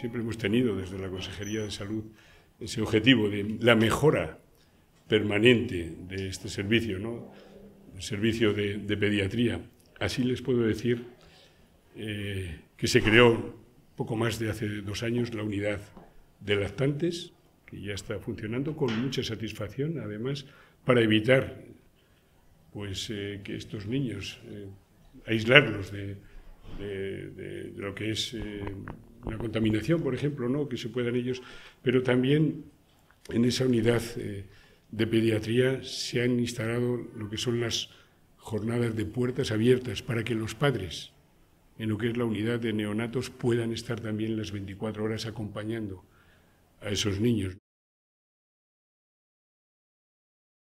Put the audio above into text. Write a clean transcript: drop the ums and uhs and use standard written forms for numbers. Siempre hemos tenido desde la Consejería de Salud ese objetivo de la mejora permanente de este servicio, ¿no? El servicio de pediatría. Así les puedo decir que se creó poco más de hace 2 años la unidad de lactantes, que ya está funcionando con mucha satisfacción, además, para evitar pues, que estos niños, aislarlos de lo que es una contaminación, por ejemplo, ¿no? Que se puedan ellos, pero también en esa unidad de pediatría se han instalado lo que son las jornadas de puertas abiertas para que los padres, en lo que es la unidad de neonatos, puedan estar también las 24 horas acompañando a esos niños.